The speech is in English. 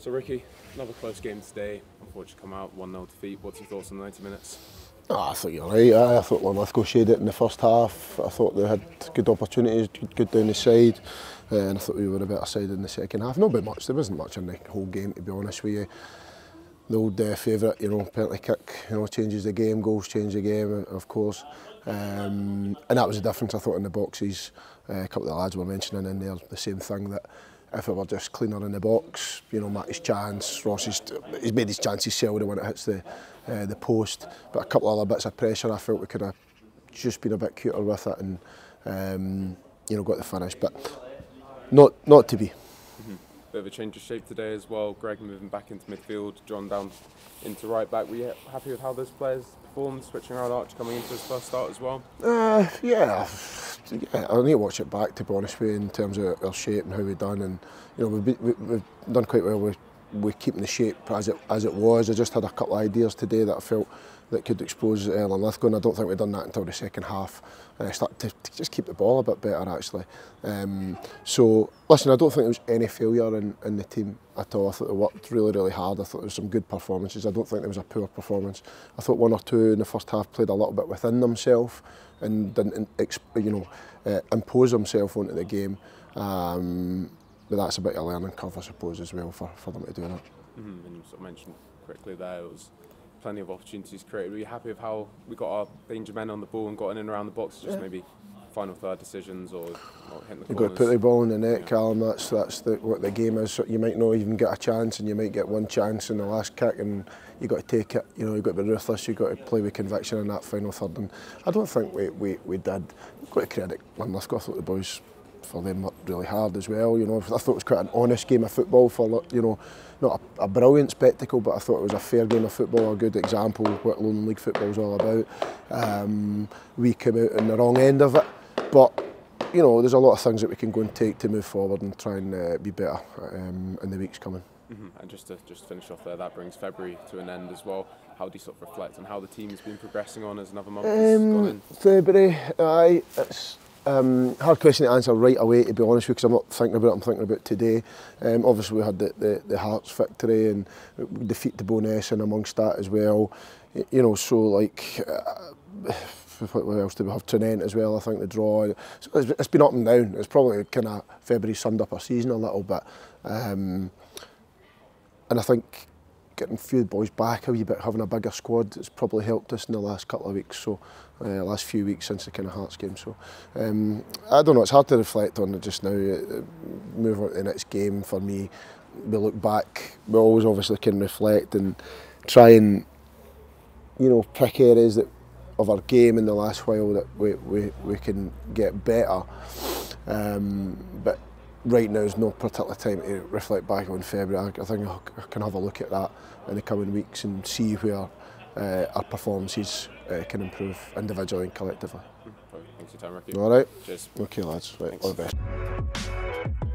So Ricky, another close game today. Unfortunately, come out 1-0 defeat. What's your thoughts on the 90 minutes? Oh, I thought you were right. I thought Linlithgow shaded it in the first half. I thought they had good opportunities, good down the side, and I thought we were a better side in the second half. Not by much. There wasn't much in the whole game, to be honest with you. The old favourite, you know, penalty kick, you know, changes the game. Goals change the game, of course. And that was the difference, I thought, in the boxes. A couple of the lads were mentioning in there the same thing, that if it were just cleaner in the box, you know, Matty's chance, he's made his chances seldom when it hits the post. But a couple of other bits of pressure, I felt we could have just been a bit cuter with it and, you know, got the finish. But not to be. Mm-hmm. Bit of a change of shape today as well. Greg moving back into midfield, John down into right back. Were you happy with how those players performed, switching around Arch coming into his first start as well? Yeah, I need to watch it back, to be honest with you, in terms of our shape and how we've done. And you know, we've done quite well with keeping the shape as it was. I just had a couple of ideas today that I felt that could expose Linlithgow, and I don't think we've done that until the second half. Started to just keep the ball a bit better, actually. So, listen, I don't think there was any failure in the team at all. I thought they worked really, really hard. I thought there was some good performances. I don't think there was a poor performance. I thought one or two in the first half played a little bit within themselves and didn't, you know, impose themselves onto the game. But that's a bit of learning curve, I suppose, as well for them to do that. Mm-hmm. And you sort of mentioned quickly there, it was plenty of opportunities created. Were you happy with how we got our danger men on the ball and got in and around the box? Just maybe final third decisions or hitting the corners? You've got to put the ball in the net, Callum. That's what the game is. You might not even get a chance, and you might get one chance in the last kick, and you've got to take it. You know, you've got to be ruthless. You've got to play with conviction in that final third. And I don't think we did. Quite credit Linlithgow. I thought the boys, for them, worked really hard as well. You know, I thought it was quite an honest game of football. For, you know, not a brilliant spectacle, but I thought it was a fair game of football, a good example of what Lowland League football is all about. We came out on the wrong end of it, but you know, there's a lot of things that we can go and take to move forward and try and be better in the weeks coming. Mm-hmm. And just to finish off there, that brings February to an end as well. How do you sort of reflect on how the team has been progressing on as another month has gone in? February, aye, it's hard question to answer right away, to be honest with you, because I'm not thinking about it, I'm thinking about today. Obviously we had the Hearts victory and defeat to Bo'ness and amongst that as well. You know, so like, what else do we have? Trinent as well, I think, the draw. So it's been up and down. It's probably kind of, February summed up our season a little bit. And I think getting a few boys back a wee bit, having a bigger squad, it's probably helped us in the last couple of weeks, so last few weeks since the kind of Hearts game. So I don't know, it's hard to reflect on it just now. Move on to the next game for me. We look back, we always obviously can reflect and try and, you know, pick areas that of our game in the last while that we can get better. But right now is no particular time to reflect back on February. I think I can have a look at that in the coming weeks and see where our performances can improve individually and collectively. Thanks for your time, Ricky. All right. Cheers. Okay, lads. Right. All the best.